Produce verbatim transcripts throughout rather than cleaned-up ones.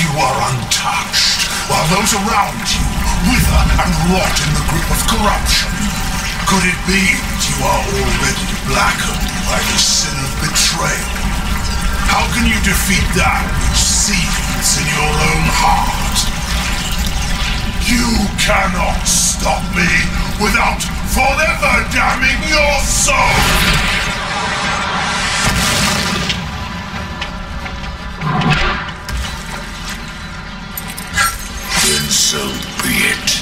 You are untouched, while those around you wither and rot in the grip of corruption. Could it be that you are already blackened by the sin of betrayal? How can you defeat that which seethes in your own heart? You cannot stop me without forever damning your soul! Then so be it.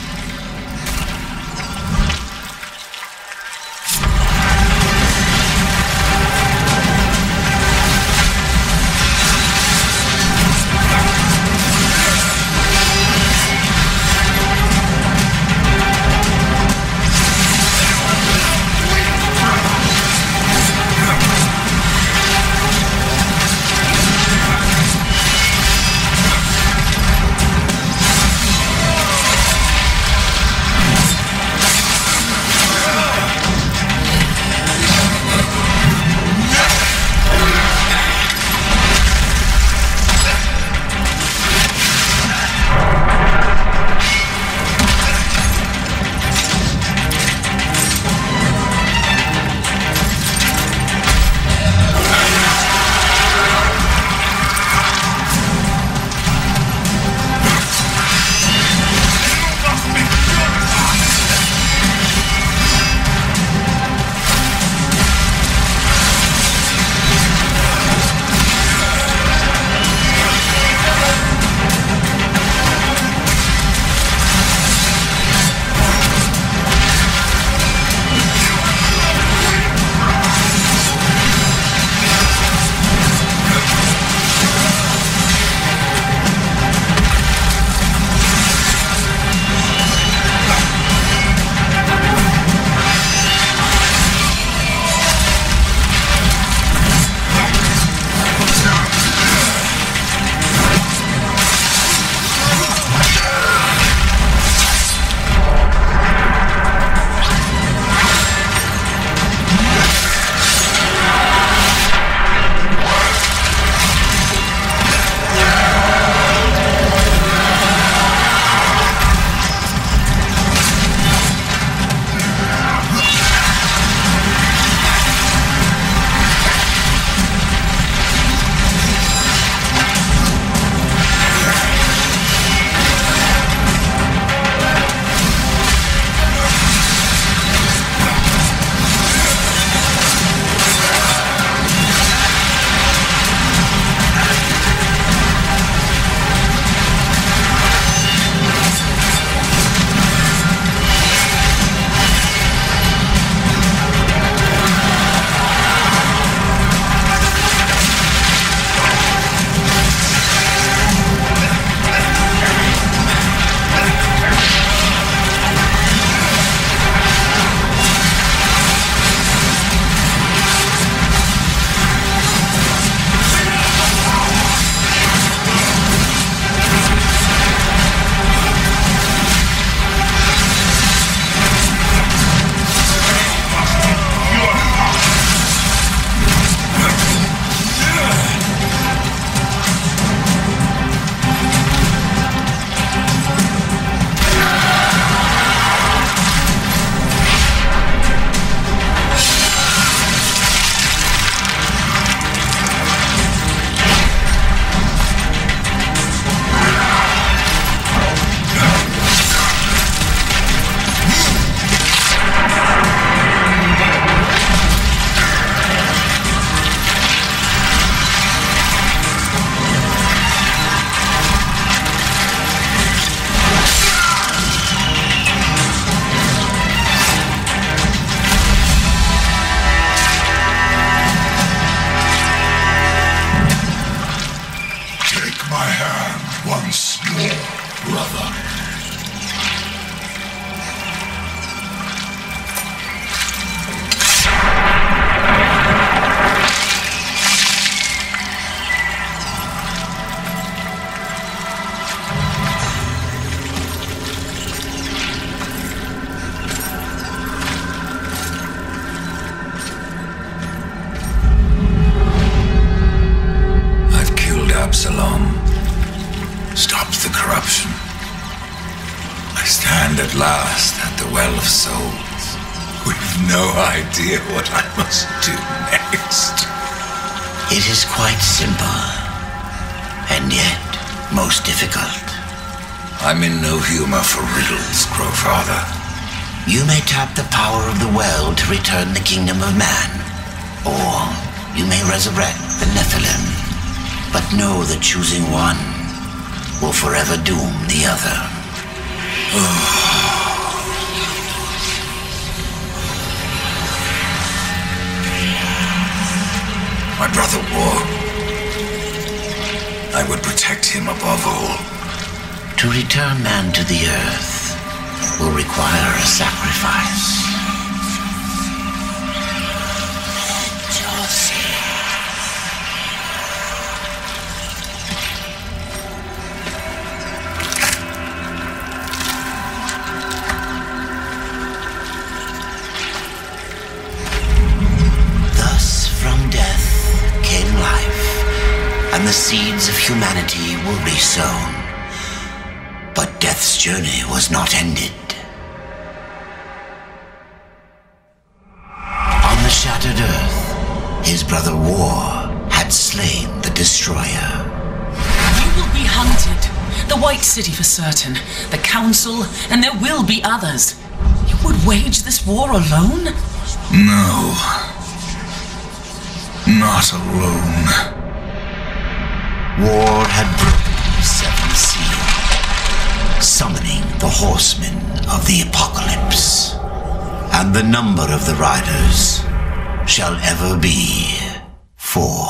corruption. I stand at last at the well of souls, with no idea what I must do next. It is quite simple, and yet most difficult. I'm in no humor for riddles, Crowfather. You may tap the power of the well to return the kingdom of man, or you may resurrect the Nephilim. But know that choosing one will forever doom the other. My brother War, I would protect him above all. To return man to the earth will require a sacrifice. Thus, from death came life, and the seeds of humanity will be sown. But death's journey was not ended. On the shattered earth, his brother War had slain the Destroyer. You will be hunted. The White City for certain, the Council, and there will be others. You would wage this war alone? No. Not alone. War had broken the seven seals, summoning the horsemen of the apocalypse, and the number of the riders shall ever be four.